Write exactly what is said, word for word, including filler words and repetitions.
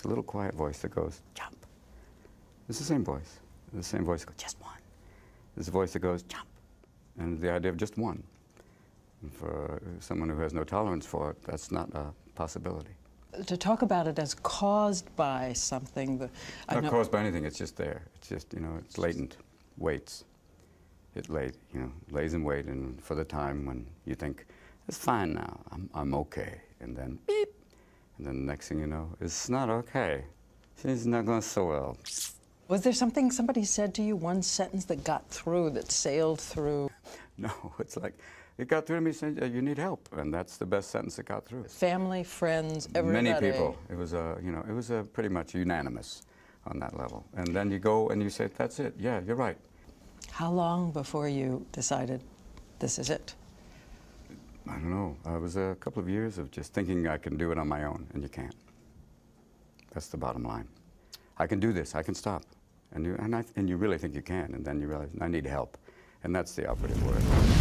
It's a little quiet voice that goes, jump. It's the same voice. The same voice that goes, just one. There's a voice that goes, jump. And the idea of just one. And for someone who has no tolerance for it, that's not a possibility. To talk about it as caused by something. The, Not know, caused by anything, it's just there. It's just, you know, it's latent. Waits. It lays, you know, lays in wait, and for the time when you think, it's fine now, I'm, I'm okay. And then, beep. And then the next thing you know, it's not okay. It's not going so well. Was there something somebody said to you, one sentence that got through, that sailed through? No, it's like, it got through to me saying, you need help, and that's the best sentence that got through. Family, friends, everybody. Many people. It was a, you know, it was a pretty much unanimous on that level. And then you go and you say, that's it, yeah, you're right. How long before you decided this is it? I don't know. It was a couple of years of just thinking I can do it on my own, and you can't. That's the bottom line. I can do this. I can stop. And you, and I, and you really think you can, and then you realize, I need help. And that's the operative word.